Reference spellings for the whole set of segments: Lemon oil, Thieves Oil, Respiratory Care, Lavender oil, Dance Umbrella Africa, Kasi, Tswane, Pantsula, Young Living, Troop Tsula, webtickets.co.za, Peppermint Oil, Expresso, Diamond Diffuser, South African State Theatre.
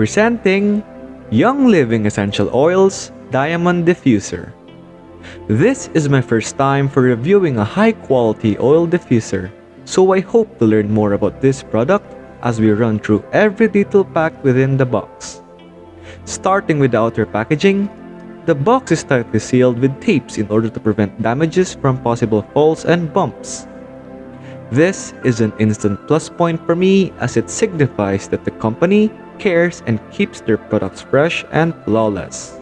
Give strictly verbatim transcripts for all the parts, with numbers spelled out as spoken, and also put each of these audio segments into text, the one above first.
Presenting Young Living Essential Oils Diamond Diffuser. This is my first time for reviewing a high-quality oil diffuser, so I hope to learn more about this product as we run through every detail packed within the box. Starting with the outer packaging, the box is tightly sealed with tapes in order to prevent damages from possible falls and bumps. This is an instant plus point for me as it signifies that the company cares and keeps their products fresh and flawless.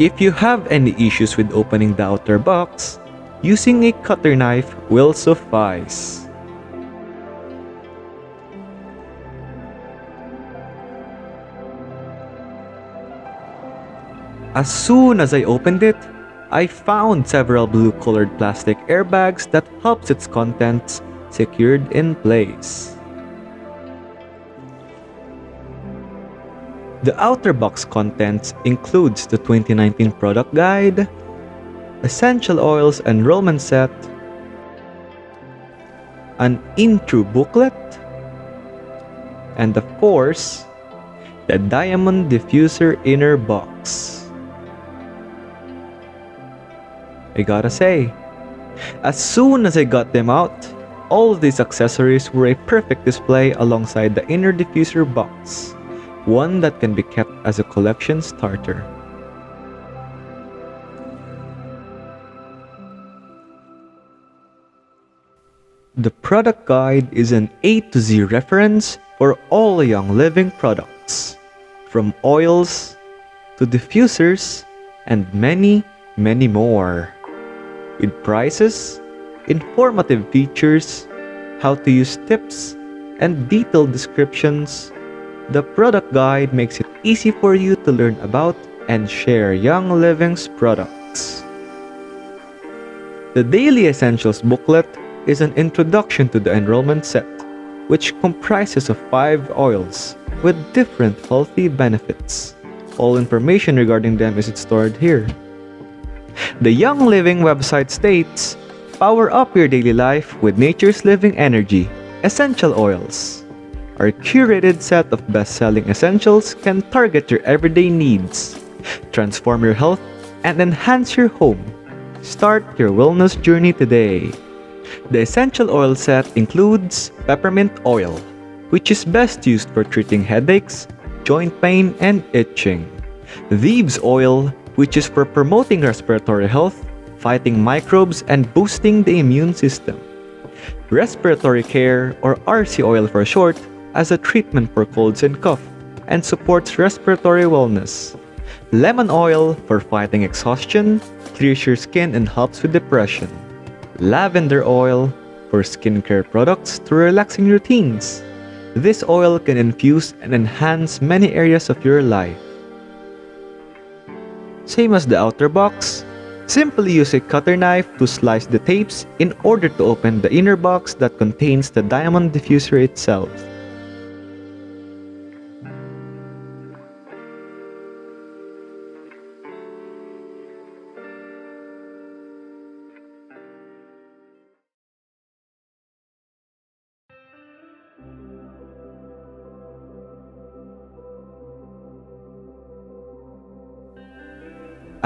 If you have any issues with opening the outer box, using a cutter knife will suffice. As soon as I opened it, I found several blue-colored plastic airbags that helps its contents secured in place. The outer box contents includes the twenty nineteen product guide, essential oils enrollment set, an intro booklet, and of course, the Diamond Diffuser inner box. I gotta say, as soon as I got them out, all of these accessories were a perfect display alongside the inner diffuser box, one that can be kept as a collection starter. The product guide is an A to Z reference for all Young Living products, from oils to diffusers and many, many more, with prices, informative features, how to use tips, and detailed descriptions. The product guide makes it easy for you to learn about and share Young Living's products. The Daily Essentials booklet is an introduction to the enrollment set, which comprises of five oils with different healthy benefits. All information regarding them is stored here. The Young Living website states, "Power up your daily life with nature's living energy. Essential oils. Our curated set of best-selling essentials can target your everyday needs, transform your health, and enhance your home. Start your wellness journey today." The essential oil set includes peppermint oil, which is best used for treating headaches, joint pain, and itching. Thieves oil, which is for promoting respiratory health, fighting microbes, and boosting the immune system. Respiratory Care, or R C oil for short, as a treatment for colds and cough, and supports respiratory wellness. Lemon oil for fighting exhaustion, clears your skin and helps with depression. Lavender oil for skincare products to relaxing routines. This oil can infuse and enhance many areas of your life. Same as the outer box, simply use a cutter knife to slice the tapes in order to open the inner box that contains the Diamond Diffuser itself.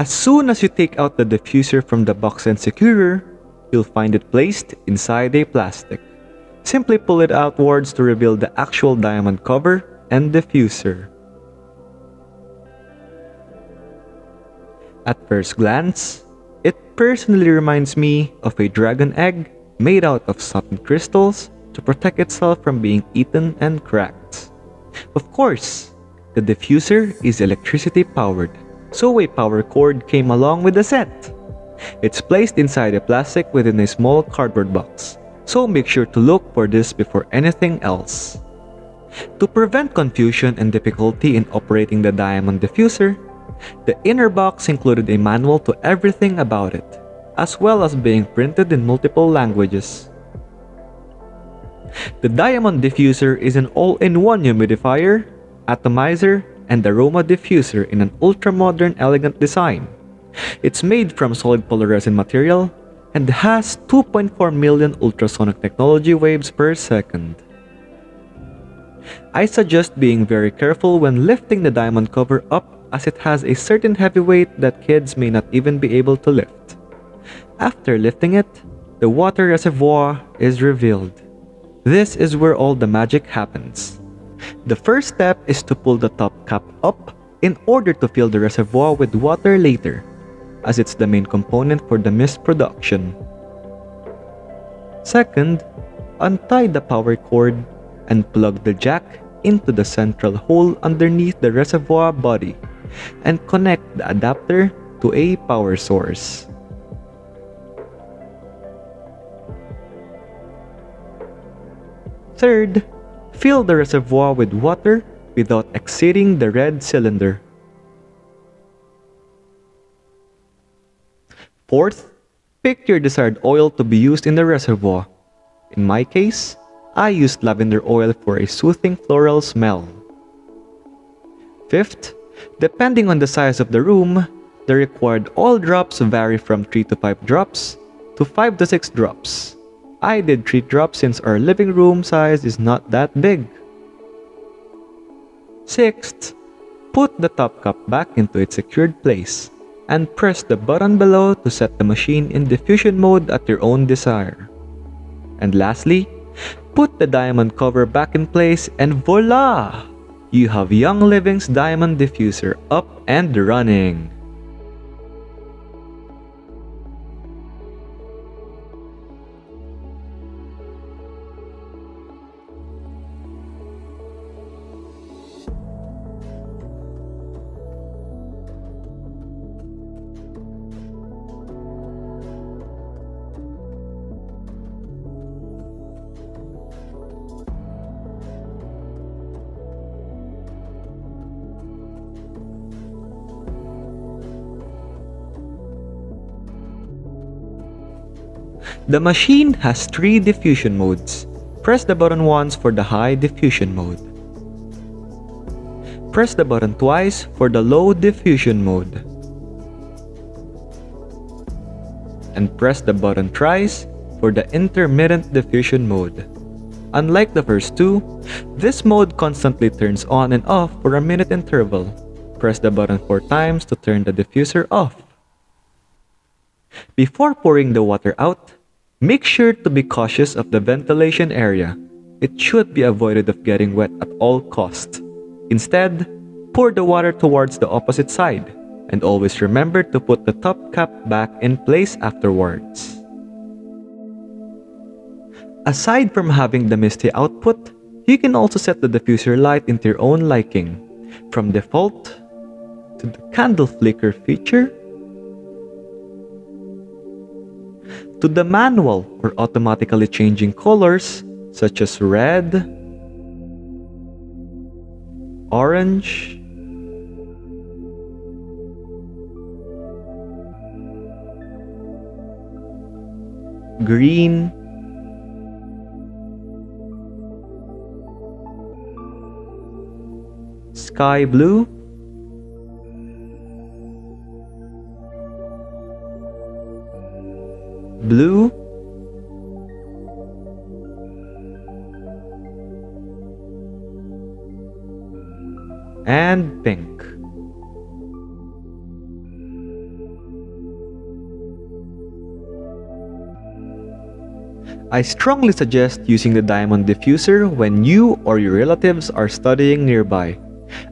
As soon as you take out the diffuser from the box and secure, you'll find it placed inside a plastic. Simply pull it outwards to reveal the actual diamond cover and diffuser. At first glance, it personally reminds me of a dragon egg made out of satin crystals to protect itself from being eaten and cracked. Of course, the diffuser is electricity powered, so a power cord came along with the set. It's placed inside a plastic within a small cardboard box, so make sure to look for this before anything else. To prevent confusion and difficulty in operating the Diamond Diffuser, the inner box included a manual to everything about it, as well as being printed in multiple languages. The Diamond Diffuser is an all-in-one humidifier, atomizer, and aroma diffuser in an ultra-modern, elegant design. It's made from solid polyresin material and has two point four million ultrasonic technology waves per second. I suggest being very careful when lifting the diamond cover up, as it has a certain heavy weight that kids may not even be able to lift. After lifting it, the water reservoir is revealed. This is where all the magic happens. The first step is to pull the top cap up in order to fill the reservoir with water later, as it's the main component for the mist production. Second, untie the power cord and plug the jack into the central hole underneath the reservoir body and connect the adapter to a power source. Third, fill the reservoir with water without exceeding the red cylinder. Fourth, pick your desired oil to be used in the reservoir. In my case, I used lavender oil for a soothing floral smell. Fifth, depending on the size of the room, the required oil drops vary from three to five drops to five to six drops. I did three drops since our living room size is not that big. Sixth, put the top cup back into its secured place and press the button below to set the machine in diffusion mode at your own desire. And lastly, put the diamond cover back in place and voila! You have Young Living's Diamond Diffuser up and running! The machine has three diffusion modes. Press the button once for the high diffusion mode. Press the button twice for the low diffusion mode. And press the button thrice for the intermittent diffusion mode. Unlike the first two, this mode constantly turns on and off for a minute interval. Press the button four times to turn the diffuser off. Before pouring the water out, make sure to be cautious of the ventilation area. It should be avoided of getting wet at all costs. Instead, pour the water towards the opposite side, and always remember to put the top cap back in place afterwards. Aside from having the misty output, you can also set the diffuser light into your own liking, from default to the candle flicker feature, to the manual or automatically changing colors such as red, orange, green, sky blue, blue, and pink. I strongly suggest using the diamond diffuser when you or your relatives are studying nearby,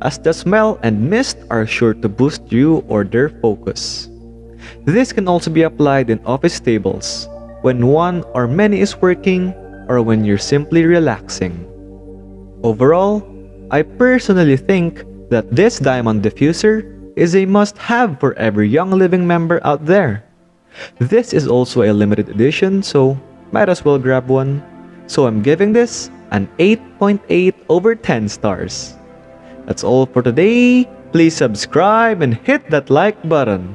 as the smell and mist are sure to boost you or their focus. This can also be applied in office tables, when one or many is working, or when you're simply relaxing. Overall, I personally think that this diamond diffuser is a must-have for every Young Living member out there. This is also a limited edition, so might as well grab one. So I'm giving this an eight point eight over ten stars. That's all for today. Please subscribe and hit that like button.